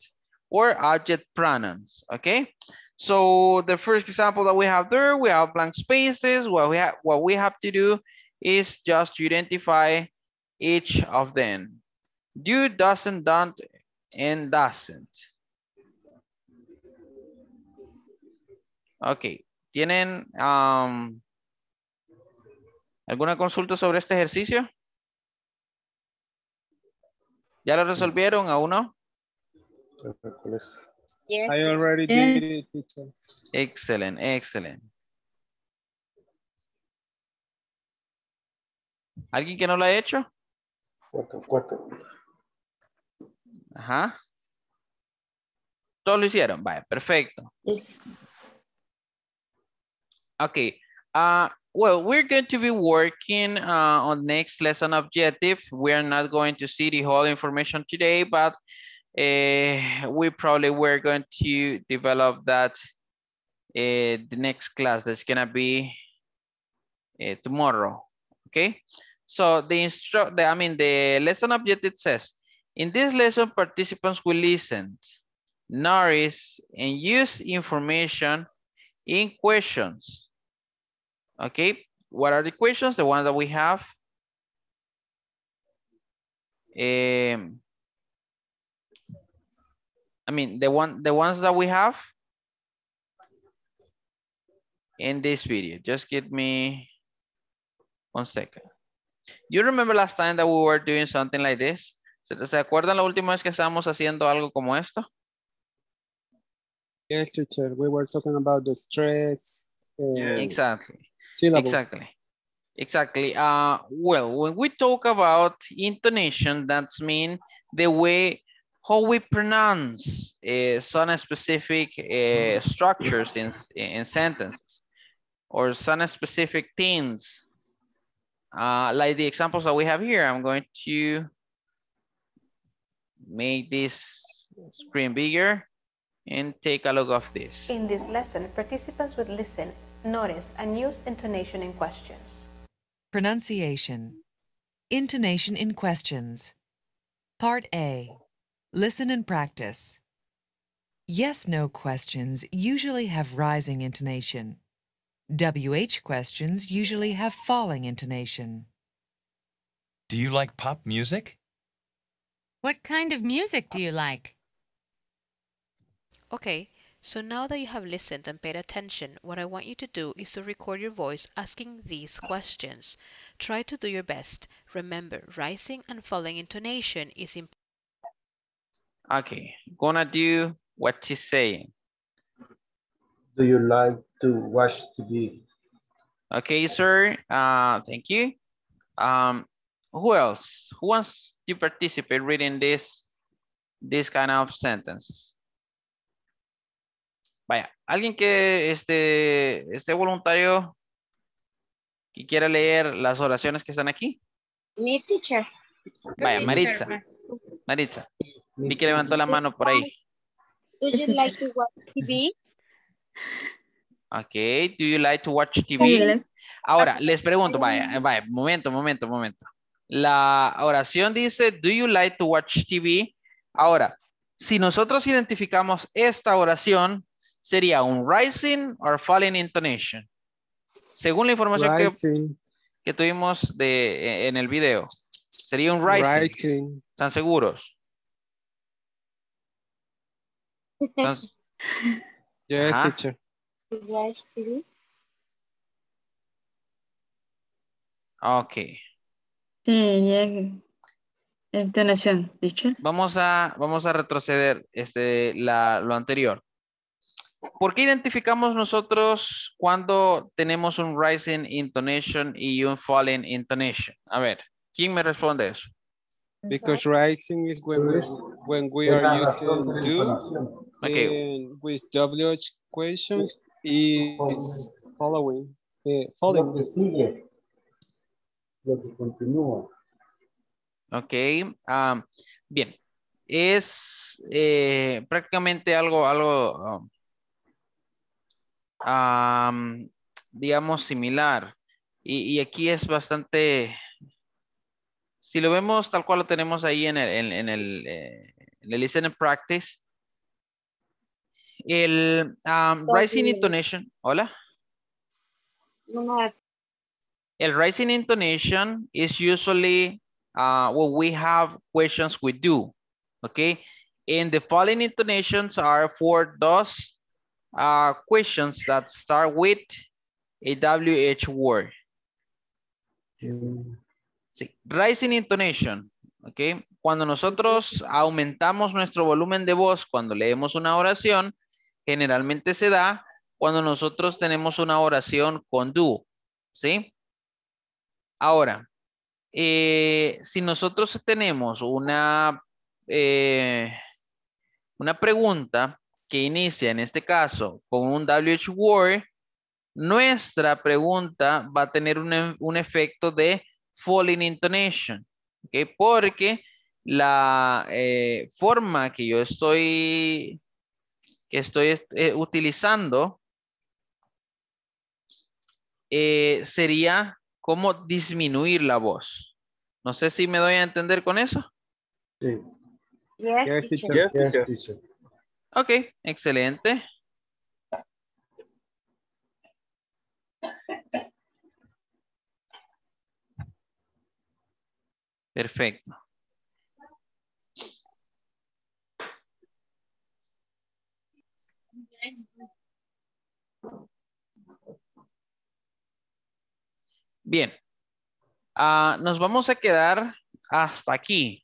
or object pronouns, okay? So the first example that we have there, we have blank spaces. What we, ha what we have to do is just identify each of them. Do, doesn't, don't, and doesn't. Ok. ¿Tienen um, alguna consulta sobre este ejercicio? ¿Ya lo resolvieron? ¿Aún no? Yes. I already yes. did it. Excellent, excellent. ¿Alguien que no lo ha hecho? Cuatro, cuatro. Ajá. ¿Todos lo hicieron? Vale, perfecto. Yes. Okay. Uh, well, we're going to be working uh, on next lesson objective. We are not going to see the whole information today, but uh, we probably were going to develop that uh, the next class. That's going to be uh, tomorrow. Okay. So the instru- the, I mean, the lesson objective says, in this lesson, participants will listen, notice, and use information in questions. Okay, what are the questions? The ones that we have. Um, I mean, the one, the ones that we have in this video. Just give me one second. You remember last time that we were doing something like this? ¿Se, ¿se acuerdan la última vez que estábamos haciendo algo como esto? Yes, teacher. We were talking about the stress. Uh, exactly. Syllable. Exactly. Exactly. Uh, well, when we talk about intonation, that's mean the way how we pronounce uh, some specific uh, structures in, in sentences or some specific things. Uh, like the examples that we have here, I'm going to make this screen bigger and take a look of this. In this lesson, participants would listen, notice, and use intonation in questions. Pronunciation. Intonation in questions. Part A. Listen and practice. Yes-no questions usually have rising intonation. W H questions usually have falling intonation. Do you like pop music? What kind of music do you like? Okay, so now that you have listened and paid attention, what I want you to do is to record your voice asking these questions. Try to do your best. Remember, rising and falling intonation is important. Okay, gonna do what she's saying. Do you like to watch T V? Okay, sir. Uh, thank you. Um, who else? Who wants to participate reading this, this kind of sentences? Vaya, alguien que esté este voluntario que quiera leer las oraciones que están aquí. Mi teacher. Vaya, Maritza. Maritza. Vi que levantó la mano por ahí. Do you like to watch T V? Okay, do you like to watch T V? Ahora, les pregunto, vaya, vaya, momento, momento, momento. La oración dice, do you like to watch T V? Ahora, si nosotros identificamos esta oración, sería un rising or falling intonation. Según la información que, que tuvimos de, en el video, sería un rising. rising. ¿Están seguros? Entonces, yes, ajá. Teacher. Okay. Sí, yeah. Entonación, teacher. Vamos a, vamos a retroceder este, la, lo anterior. ¿Por qué identificamos nosotros cuando tenemos un rising intonation y un falling intonation? A ver, ¿quién me responde eso? Because rising is when we, when we are using do. Okay. And with W H questions is following. Uh, following. Okay. Um, bien. Es eh, prácticamente algo, algo um, digamos, similar. Y, y aquí es bastante... Si lo vemos tal cual lo tenemos ahí en el, en, en el, eh, en el listening practice, el um, rising intonation, hola. El rising intonation is usually uh, when we have questions we do, okay? And the falling intonations are for those uh, questions that start with a W H word. Sí. Rising intonation, okay? Cuando nosotros aumentamos nuestro volumen de voz cuando leemos una oración, generalmente se da cuando nosotros tenemos una oración con do, ¿sí? Ahora, eh, si nosotros tenemos una, eh, una pregunta que inicia, en este caso, con un W H word, nuestra pregunta va a tener un, un efecto de falling intonation, ¿okay? Porque la eh, forma que yo estoy... que estoy eh, utilizando eh, sería cómo disminuir la voz. No sé si me doy a entender con eso. Sí. Yes, teacher. Yes, teacher. Ok, excelente. Perfecto. Bien, uh, nos vamos a quedar hasta aquí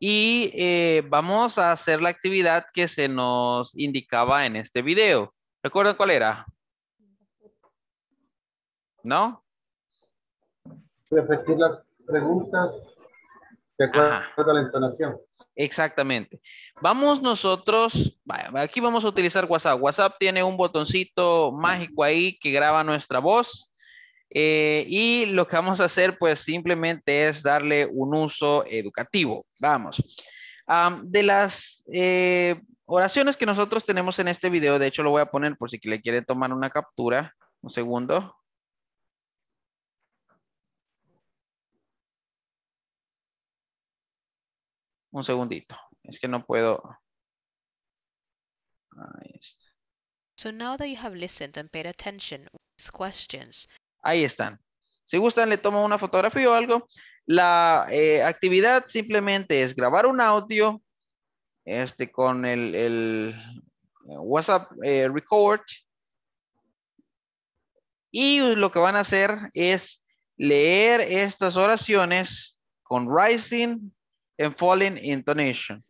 y eh, vamos a hacer la actividad que se nos indicaba en este video. ¿Recuerdan cuál era? ¿No? Repetir las preguntas de acuerdo a la entonación. Exactamente. Vamos nosotros, aquí vamos a utilizar WhatsApp. WhatsApp tiene un botoncito mágico ahí que graba nuestra voz. Eh, y lo que vamos a hacer pues simplemente es darle un uso educativo. Vamos. Um, de las eh, oraciones que nosotros tenemos en este video, de hecho lo voy a poner por si le quieren tomar una captura. Un segundo. Un segundito. Es que no puedo. Ahí está. So now that you have listened and paid attention to these questions. Ahí están. Si gustan, le tomo una fotografía o algo. La eh, actividad simplemente es grabar un audio este, con el, el WhatsApp eh, Record. Y lo que van a hacer es leer estas oraciones con rising and falling intonation.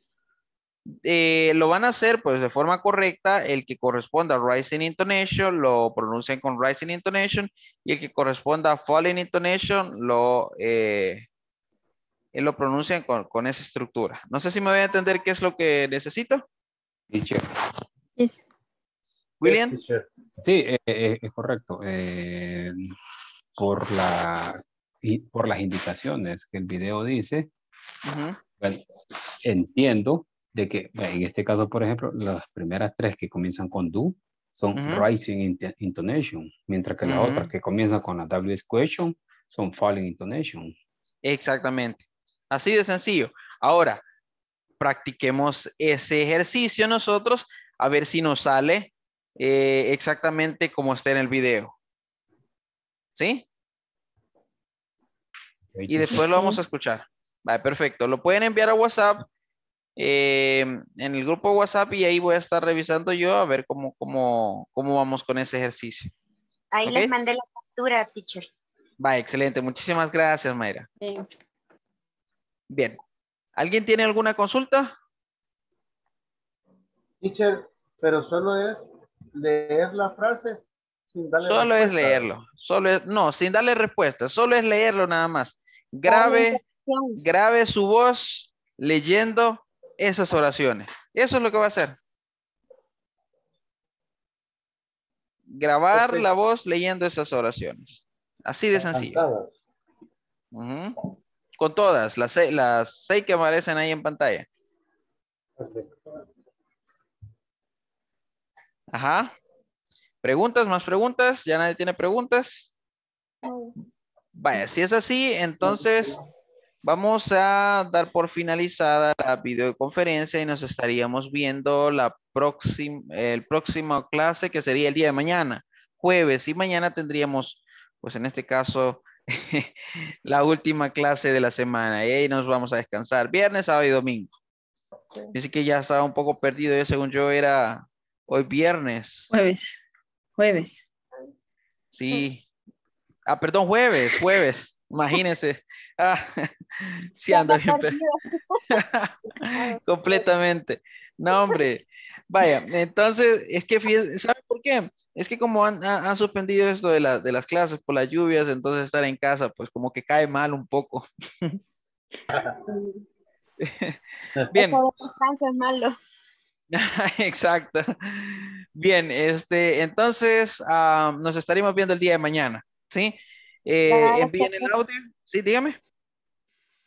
Eh, lo van a hacer pues de forma correcta. El que corresponda a rising intonation lo pronuncian con rising intonation y el que corresponda a falling intonation lo, eh, lo pronuncian con, con esa estructura. No sé si me voy a entender qué es lo que necesito. Teacher. Yes. William. Yes, teacher. Sí, eh, eh, es correcto. Eh, por, la, y por las indicaciones que el video dice, uh-huh. Bueno, entiendo de que en este caso, por ejemplo, las primeras tres que comienzan con do son uh-huh. rising int intonation, mientras que las uh-huh. otras que comienzan con la W question son falling intonation. Exactamente. Así de sencillo. Ahora, practiquemos ese ejercicio nosotros a ver si nos sale eh, exactamente como está en el video. ¿Sí? Y después lo vamos a escuchar. Vale, perfecto. Lo pueden enviar a WhatsApp. Eh, en el grupo WhatsApp y ahí voy a estar revisando yo a ver cómo, cómo, cómo vamos con ese ejercicio. Ahí ¿Okay? les mandé la captura, teacher. Va, excelente. Muchísimas gracias, Mayra. Sí. Bien. ¿Alguien tiene alguna consulta? Teacher, pero solo es leer las frases sin darle Solo respuesta. es leerlo. Solo es, no, sin darle respuesta. Solo es leerlo nada más. Grabe, grabe su voz leyendo esas oraciones. Eso es lo que va a hacer. Grabar okay. la voz leyendo esas oraciones. Así de sencillo. Uh-huh. Con todas. Las seis, las seis que aparecen ahí en pantalla. Perfecto. Ajá. ¿Preguntas? ¿Más preguntas? ¿Ya nadie tiene preguntas? No. Vaya, si es así, entonces... Vamos a dar por finalizada la videoconferencia y nos estaríamos viendo la próxima, el próximo clase que sería el día de mañana, jueves. Y mañana tendríamos, pues en este caso, la última clase de la semana. Y ahí nos vamos a descansar viernes, sábado y domingo. Así que ya estaba un poco perdido. Yo, según yo, era hoy viernes. Jueves. Jueves. Sí. Ah, perdón, jueves, jueves. Imagínense, ah, sí anda bien, pero... completamente, no hombre, vaya, entonces, es que, ¿sabe por qué? Es que como han, han suspendido esto de, la, de las clases por las lluvias, entonces estar en casa, pues como que cae mal un poco. Bien. Exacto, bien, este, entonces, uh, nos estaremos viendo el día de mañana, ¿sí? Eh, envíen el audio. Sí, dígame.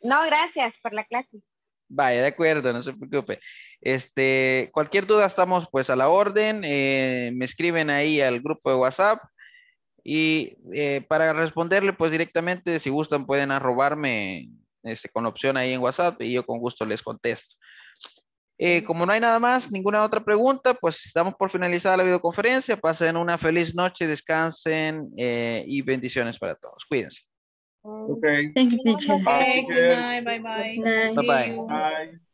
No, gracias por la clase. Vaya, de acuerdo, no se preocupe. Este, cualquier duda estamos pues a la orden. Eh, me escriben ahí al grupo de WhatsApp y eh, para responderle pues directamente, si gustan pueden arrobarme este, con opción ahí en WhatsApp y yo con gusto les contesto. Eh, como no hay nada más, ninguna otra pregunta, pues estamos por finalizada la videoconferencia. Pasen una feliz noche, descansen eh, y bendiciones para todos. Cuídense. Okay. Thank you, teacher. Bye, bye. Bye. Bye. Bye. Bye. Bye. Bye.